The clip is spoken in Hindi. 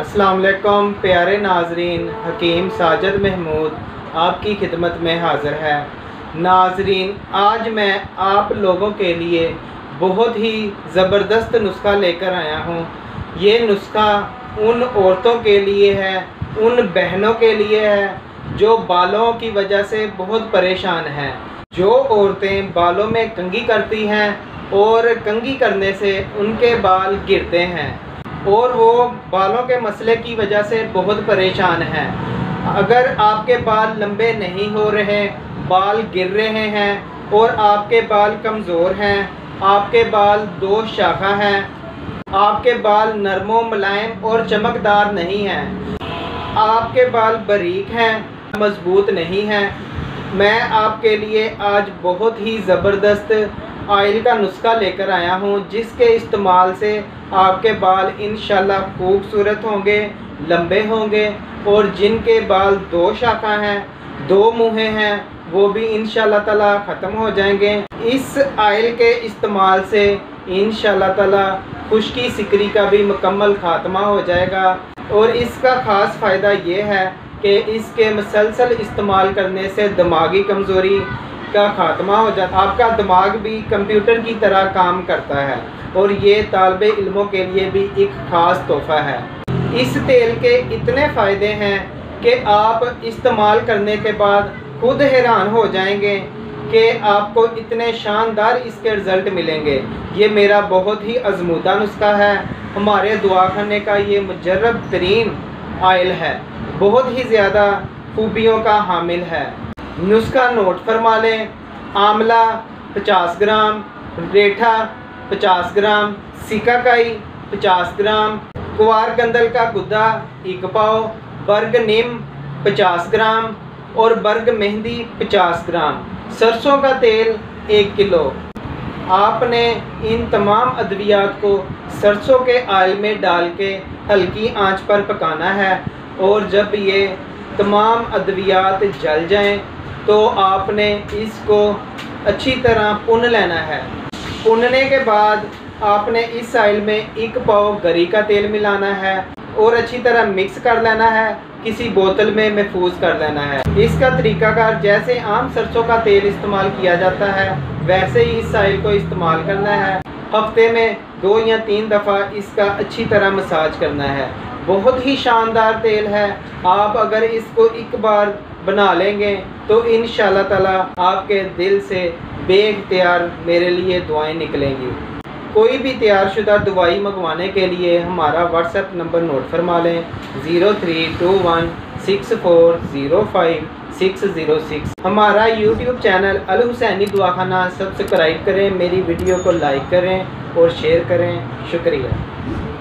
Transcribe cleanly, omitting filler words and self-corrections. अस्सलाम वालेकुम प्यारे नाजरीन, हकीम साजिद महमूद आपकी खिदमत में हाज़िर है। नाजरीन, आज मैं आप लोगों के लिए बहुत ही ज़बरदस्त नुस्खा लेकर आया हूँ। ये नुस्खा उन औरतों के लिए है, उन बहनों के लिए है जो बालों की वजह से बहुत परेशान हैं। जो औरतें बालों में कंघी करती हैं और कंघी करने से उनके बाल गिरते हैं और वो बालों के मसले की वजह से बहुत परेशान हैं। अगर आपके बाल लंबे नहीं हो रहे, बाल गिर रहे हैं और आपके बाल कमज़ोर हैं, आपके बाल दो शाखा हैं, आपके बाल नरमो मुलायम और चमकदार नहीं हैं, आपके बाल बारीक हैं, मजबूत नहीं हैं, मैं आपके लिए आज बहुत ही ज़बरदस्त ऑयल का नुस्खा लेकर आया हूँ जिसके इस्तेमाल से आपके बाल इंशाल्लाह खूबसूरत होंगे, लंबे होंगे और जिनके बाल दो शाखा हैं, दो मुँहे हैं, वो भी इंशाल्लाह ताला ख़त्म हो जाएंगे। इस ऑयल के इस्तेमाल से इंशाल्लाह ताला खुश्की सिकरी का भी मुकम्मल ख़ात्मा हो जाएगा। और इसका ख़ास फ़ायदा ये है कि इसके मसलसल इस्तेमाल करने से दिमागी कमज़ोरी का खात्मा हो जाता है। आपका दिमाग भी कंप्यूटर की तरह काम करता है और ये तालबे इल्मों के लिए भी एक ख़ास तोहफ़ा है। इस तेल के इतने फ़ायदे हैं कि आप इस्तेमाल करने के बाद खुद हैरान हो जाएंगे कि आपको इतने शानदार इसके रिज़ल्ट मिलेंगे। ये मेरा बहुत ही आजमूदा नुस्खा है, हमारे दुआखाने का ये मुजर्रब तरीन आयल है, बहुत ही ज़्यादा खूबियों का हामिल है। नुस्खा नोट फरमा लें। आंवला 50 ग्राम, रेठा 50 ग्राम, सिकाकाई 50 ग्राम, कुवार कंदल का गुद्दा 1 पाव, बर्ग नीम 50 ग्राम और बर्ग मेहंदी 50 ग्राम, सरसों का तेल 1 किलो। आपने इन तमाम अद्वियात को सरसों के आयल में डाल के हल्की आंच पर पकाना है और जब ये तमाम अद्वियात जल जाएं तो आपने इसको अच्छी तरह पुन लेना है। पुनने के बाद आपने इस ऑयल में 1 पाव गरी का तेल मिलाना है और अच्छी तरह मिक्स कर लेना है, किसी बोतल में महफूज कर लेना है। इसका तरीकाकार जैसे आम सरसों का तेल इस्तेमाल किया जाता है वैसे ही इस ऑयल को इस्तेमाल करना है। हफ्ते में 2 या 3 दफ़ा इसका अच्छी तरह मसाज करना है। बहुत ही शानदार तेल है, आप अगर इसको एक बार बना लेंगे तो इंशाल्लाह ताला आपके दिल से बेख्तियार मेरे लिए दुआएं निकलेंगी। कोई भी तैयारशुदा दवाई मंगवाने के लिए हमारा व्हाट्सएप नंबर नोट फरमा लें, 03216405 606। हमारा YouTube channel Al Husaini दुआखाना subscribe करें, मेरी वीडियो को लाइक करें और शेयर करें। शुक्रिया।